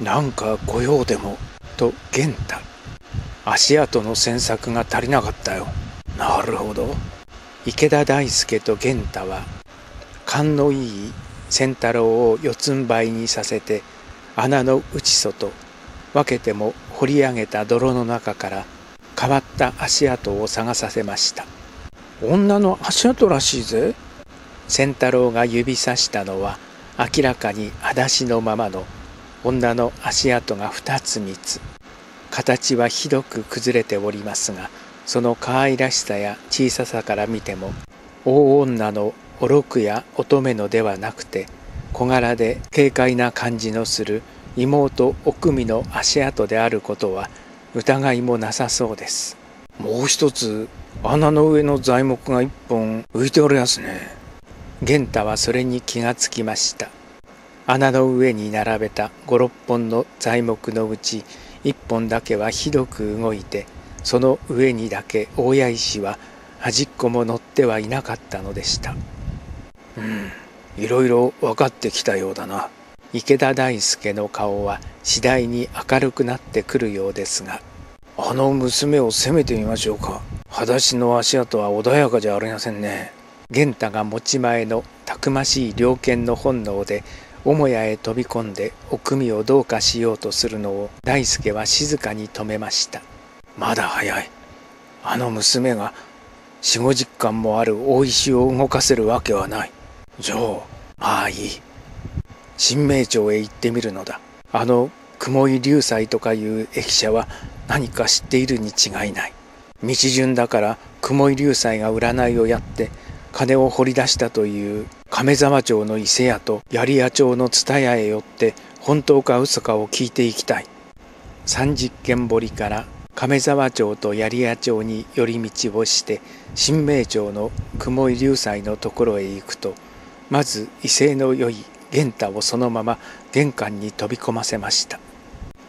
なんか御用でもと源太、足跡の詮索が足りなかったよ。なるほど。池田大輔と源太は勘のいい仙太郎を四つん這いにさせて穴の内外分けても掘り上げた泥の中から変わった足跡を探させました。女の足跡らしいぜ。仙太郎が指さしたのは明らかに裸足のままの女の足跡が2つ3つ、形はひどく崩れておりますが、その可愛らしさや小ささから見ても大女のおろくや乙女のではなくて、小柄で軽快な感じのする妹おくみの足跡であることは疑いもなさそうです。もう一つ穴の上の材木が1本浮いておりますね。源太はそれに気がつきました。穴の上に並べた5、6本の材木のうち1本だけはひどく動いて、その上にだけ大谷石は端っこも乗ってはいなかったのでした。いろいろ分かってきたようだな。池田大輔の顔は次第に明るくなってくるようですが、あの娘を責めてみましょうか。裸足の足跡は穏やかじゃありませんね。源太が持ち前のたくましい猟犬の本能で母屋へ飛び込んでおくみをどうかしようとするのを大輔は静かに止めました。まだ早い。あの娘が4、50貫もある大石を動かせるわけはない。じゃあ、まあいい。神明町へ行ってみるのだ。あの雲井流斎とかいう駅舎は何か知っているに違いない。道順だから雲井流斎が占いをやって金を掘り出したという亀沢町の伊勢屋と槍屋町の蔦屋へ寄って本当か嘘かを聞いていきたい。30軒堀から亀沢町と槍屋町に寄り道をして神明町の雲井流斎のところへ行くと、まず威勢の良い源太をそのまま玄関に飛び込ませました。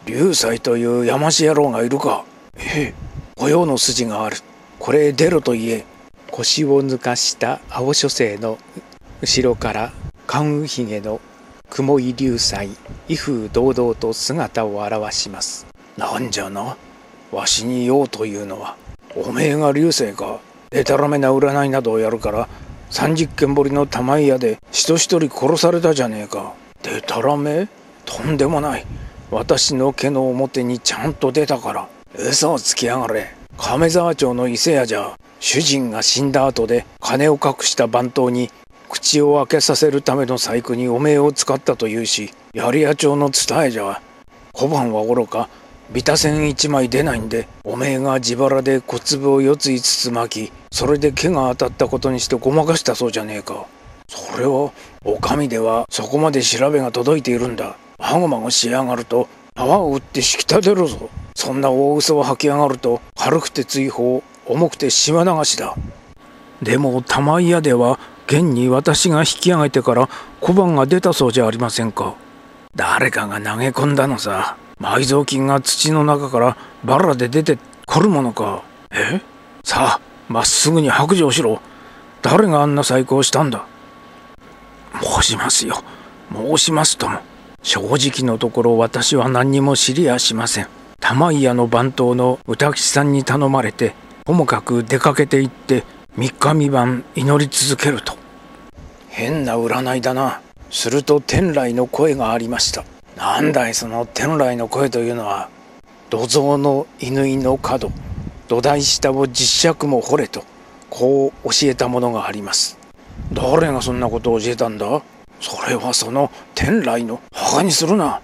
流斎というやまし野郎がいるか。ええ、御用の筋がある。これへ出ろと言え。腰を抜かした青書生の後ろから冠羽ひげの雲井流斎威風堂々と姿を現します。なんじゃな、わしに用というのは。おめえが流星か。でたらめな占いなどをやるから30軒堀の玉井屋で人一人殺されたじゃねえか。でたらめ？とんでもない。私の毛の表にちゃんと出たから。嘘をつきやがれ。亀沢町の伊勢屋じゃ主人が死んだ後で金を隠した番頭に口を開けさせるための細工におめえを使ったというし、槍屋町の蔦屋じゃ小判はおろかビタ線1枚出ないんで、おめえが自腹で小粒を4つ5つ巻き、それで毛が当たったことにしてごまかしたそうじゃねえか。それはお上ではそこまで調べが届いているんだ。はごまごしやがると泡を打って引き立てるぞ。そんな大嘘を吐きやがると軽くて追放、重くて島流しだ。でも玉井屋では現に私が引き上げてから小判が出たそうじゃありませんか。誰かが投げ込んだのさ。埋蔵金が土の中からバラで出てくるものか。え？さあまっすぐに白状しろ。誰があんな細工をしたんだ。申しますよ。申しますとも。正直のところ私は何にも知りやしません。玉井屋の番頭の歌吉さんに頼まれてともかく出かけて行って3日3晩祈り続けると。変な占いだな。すると天雷の声がありました。なんだいその天雷の声というのは。土蔵の乾の角、土台下を10尺も掘れと、こう教えたものがあります。誰がそんなことを教えたんだ。それはその天雷の。馬鹿にするな。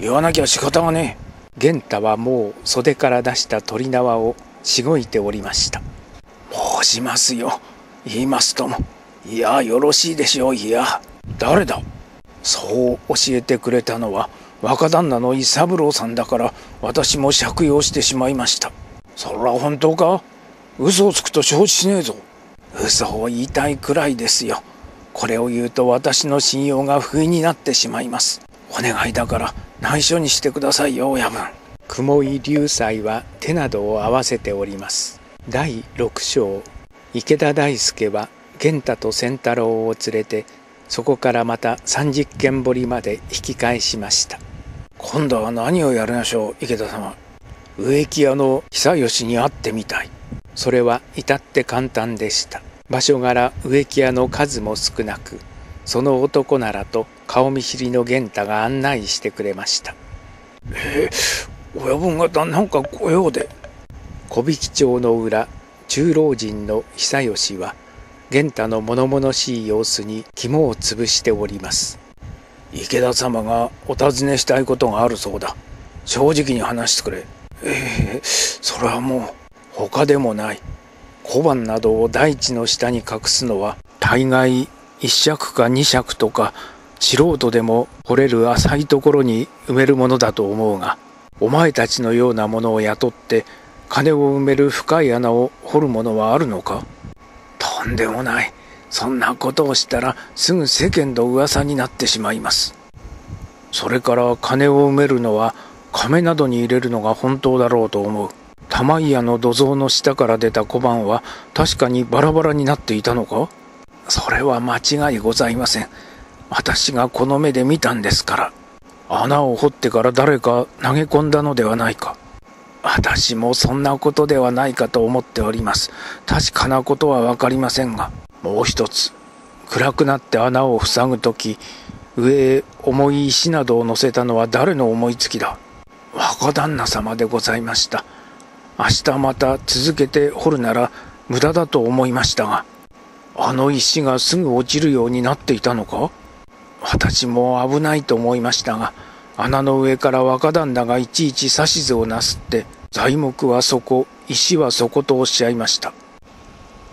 言わなきゃ仕方がねえ。源太はもう袖から出した鳥縄をしごいておりました。申しますよ。言いますとも。いやよろしいでしょう。いや誰だ。そう教えてくれたのは若旦那の伊三郎さんだから、私も借用してしまいました。それは本当か。嘘をつくと承知しねえぞ。嘘を言いたいくらいですよ。これを言うと私の信用が不意になってしまいます。お願いだから内緒にしてくださいよ親分。雲井流斎は手などを合わせております。第6章。池田大輔は源太と仙太郎を連れてそこからまた30軒堀まで引き返しました。今度は何をやりましょう、池田様。植木屋の久吉に会ってみたい。それは至って簡単でした。場所柄植木屋の数も少なく、その男ならと顔見知りの源太が案内してくれました。親分方なんかご用で。小引町の裏、中老人の久吉は、源太の物々しい様子に肝を潰しております。池田様がお尋ねしたいことがあるそうだ。正直に話してくれ。それはもう他でもない。小判などを大地の下に隠すのは大概一尺か二尺とか素人でも掘れる浅いところに埋めるものだと思うが、お前たちのようなものを雇って金を埋める深い穴を掘るものはあるのか。とんでもない。そんなことをしたらすぐ世間の噂になってしまいます。それから金を埋めるのは亀などに入れるのが本当だろうと思う。玉井屋の土蔵の下から出た小判は確かにバラバラになっていたのか。それは間違いございません。私がこの目で見たんですから。穴を掘ってから誰か投げ込んだのではないか。私もそんなことではないかと思っております。確かなことはわかりませんが。もう一つ、暗くなって穴を塞ぐとき、上へ重い石などを乗せたのは誰の思いつきだ。若旦那様でございました。明日また続けて掘るなら無駄だと思いましたが、あの石がすぐ落ちるようになっていたのか。私も危ないと思いましたが、穴の上から若旦那がいちいち指図をなすって、材木はそこ、石はそことおっしゃいました。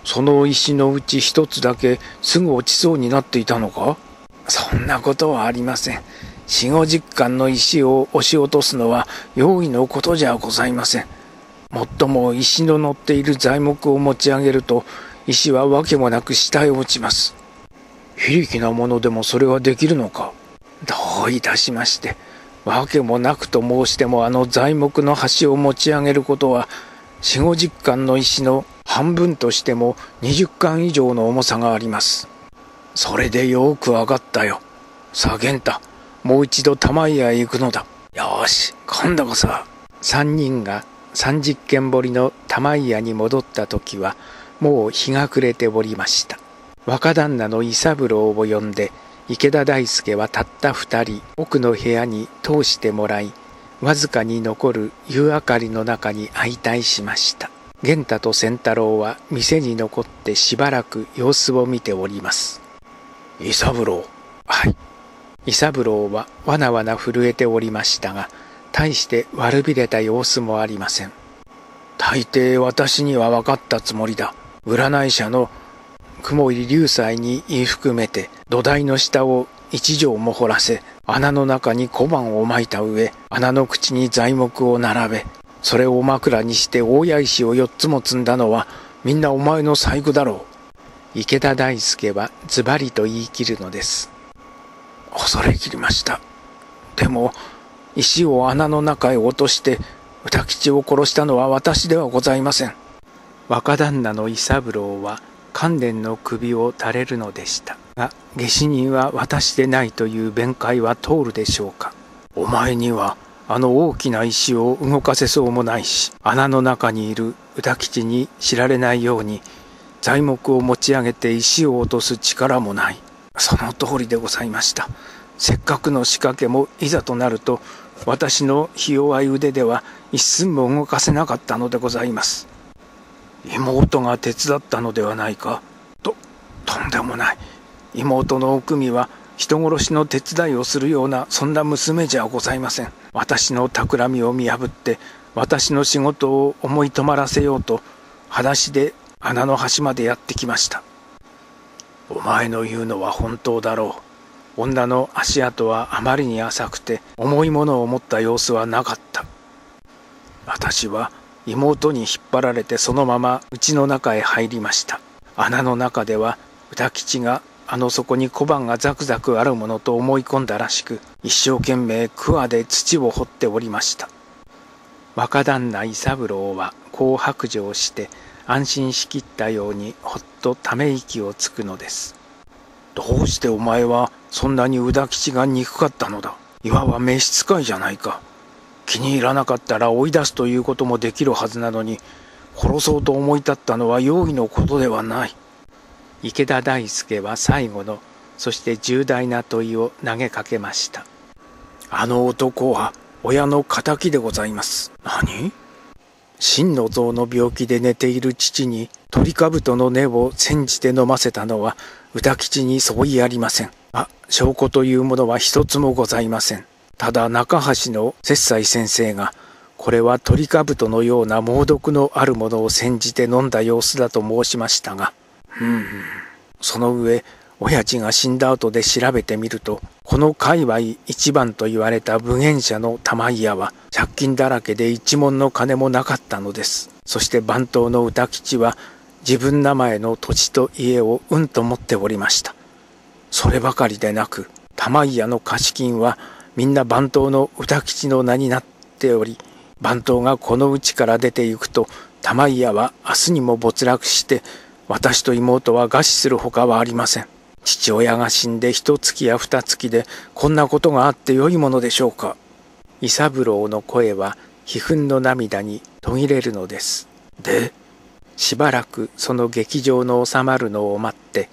その石のうち一つだけすぐ落ちそうになっていたのか。そんなことはありません。40、50貫の石を押し落とすのは容易のことじゃございません。もっとも石の乗っている材木を持ち上げると、石はわけもなく下へ落ちます。非力なものでもそれはできるのか。どういたしまして。わけもなくと申しても、あの材木の端を持ち上げることは、40、50貫の石の半分としても20貫以上の重さがあります。それでよくわかったよ。さあ源太、もう一度玉井屋へ行くのだ。よし、今度こそ。3人が30軒掘りの玉井屋に戻った時は、もう日が暮れておりました。若旦那の伊三郎を呼んで、池田大輔はたった2人、奥の部屋に通してもらい、わずかに残る夕明かりの中に相対しました。源太と仙太郎は店に残ってしばらく様子を見ております。伊三郎。はい。伊三郎はわなわな震えておりましたが、大して悪びれた様子もありません。大抵私には分かったつもりだ。占い者の雲入流斎に言い含めて、土台の下を一畳も掘らせ、穴の中に小判を撒いた上、穴の口に材木を並べ、それを枕にして大谷石を4つも積んだのはみんなお前の細工だろう。池田大輔はズバリと言い切るのです。恐れ切りました。でも石を穴の中へ落として歌吉を殺したのは私ではございません。若旦那の伊三郎は観念の首を垂れるのでしたが、下手人は私でないという弁解は通るでしょうか。お前にはあの大きな石を動かせそうもないし、穴の中にいる歌吉に知られないように材木を持ち上げて石を落とす力もない。その通りでございました。せっかくの仕掛けもいざとなると、私のひ弱い腕では一寸も動かせなかったのでございます。妹が手伝ったのではないか。とんでもない。妹のおくみは人殺しの手伝いをするようなそんな娘じゃございません。私の企みを見破って私の仕事を思い止まらせようと裸足で穴の端までやってきました。お前の言うのは本当だろう。女の足跡はあまりに浅くて重いものを持った様子はなかった。私は妹に引っ張られてそのまま家の中へ入りました。穴の中では歌吉があの底に小判がザクザクあるものと思い込んだらしく、一生懸命桑で土を掘っておりました。若旦那伊三郎はこう白状して安心しきったようにほっとため息をつくのです。どうしてお前はそんなに宇田吉が憎かったのだ。いわば召使いじゃないか。気に入らなかったら追い出すということもできるはずなのに、殺そうと思い立ったのは容疑のことではない。池田大輔は最後の、そして重大な問いを投げかけました。あの男は親の敵でございます。何？心の臓の病気で寝ている父に鳥かぶとの根を煎じて飲ませたのは歌吉に相違ありません。あ、証拠というものは一つもございません。ただ中橋の摂斎先生がこれは鳥かぶとのような猛毒のあるものを煎じて飲んだ様子だと申しましたが、その上親父が死んだ後で調べてみると、この界隈一番と言われた武元社の玉井屋は借金だらけで一文の金もなかったのです。そして番頭の歌吉は自分名前の土地と家をうんと持っておりました。そればかりでなく、玉井屋の貸金はみんな番頭の歌吉の名になっており、番頭がこの家から出て行くと玉井屋は明日にも没落して、私と妹は餓死するほかはありません。父親が死んで1月や2月でこんなことがあってよいものでしょうか。伊三郎の声は悲憤の涙に途切れるのです。で、しばらくその劇場の収まるのを待って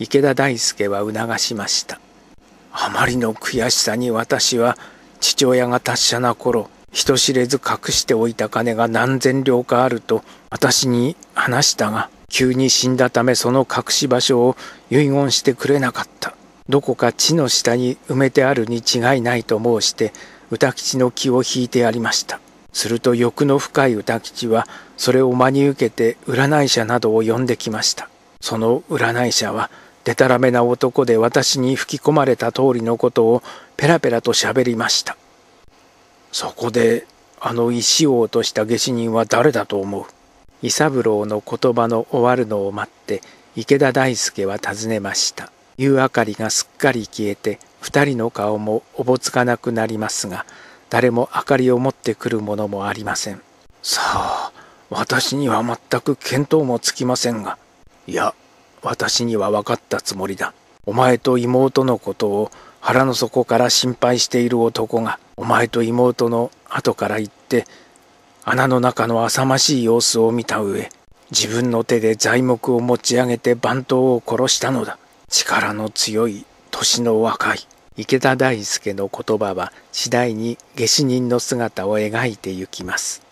池田大輔は促しました。あまりの悔しさに私は父親が達者な頃、人知れず隠しておいた金が何千両かあると私に話したが、急に死んだためその隠し場所を遺言してくれなかった。どこか地の下に埋めてあるに違いないと申して歌吉の気を引いてやりました。すると欲の深い歌吉はそれを真に受けて占い者などを呼んできました。その占い者はでたらめな男で私に吹き込まれた通りのことをペラペラとしゃべりました。そこであの石を落とした下手人は誰だと思う？伊三郎の言葉の終わるのを待って池田大輔は尋ねました。夕明かりがすっかり消えて二人の顔もおぼつかなくなりますが、誰も明かりを持ってくるものもありません。さあ、私には全く見当もつきませんが、いや、私には分かったつもりだ。お前と妹のことを腹の底から心配している男が、お前と妹の後から行って、穴の中の浅ましい様子を見た上、自分の手で材木を持ち上げて番頭を殺したのだ。力の強い、年の若い。池田大輔の言葉は次第に下手人の姿を描いてゆきます。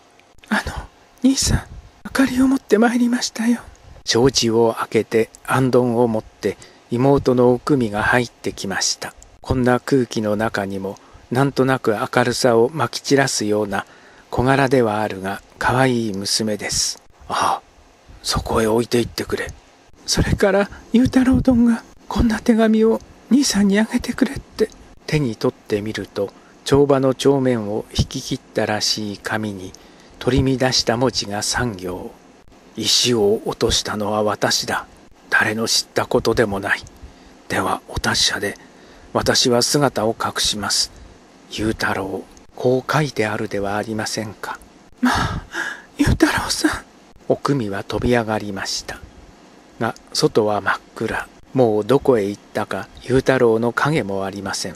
兄さん、明かりを持ってまいりましたよ。障子を開けて暗丼を持って妹のおくみが入ってきました。こんな空気の中にも、なんとなく明るさをまき散らすような、小柄ではあるが可愛い娘です。ああ、そこへ置いていってくれ。それから雄太郎どんがこんな手紙を兄さんにあげてくれって。手に取ってみると帳場の帳面を引き切ったらしい紙に取り乱した文字が3行。石を落としたのは私だ。誰の知ったことでもない。ではお達者で、私は姿を隠します。雄太郎。こう書いてあるではありませんか。まあ、雄太郎さん。おくみは飛び上がりましたが、外は真っ暗。もうどこへ行ったか雄太郎の影もありません。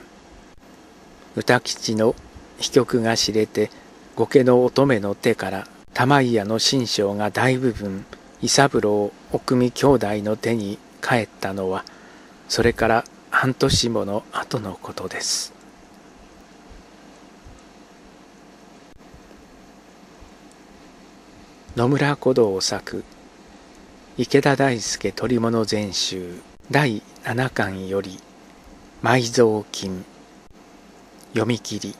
歌吉の飛脚が知れて、後家の乙女の手から玉井屋の心証が大部分伊三郎おくみ兄弟の手に帰ったのは、それから半年もの後のことです。野村古道作池田大輔捕物全集第7巻より埋蔵金読み切り。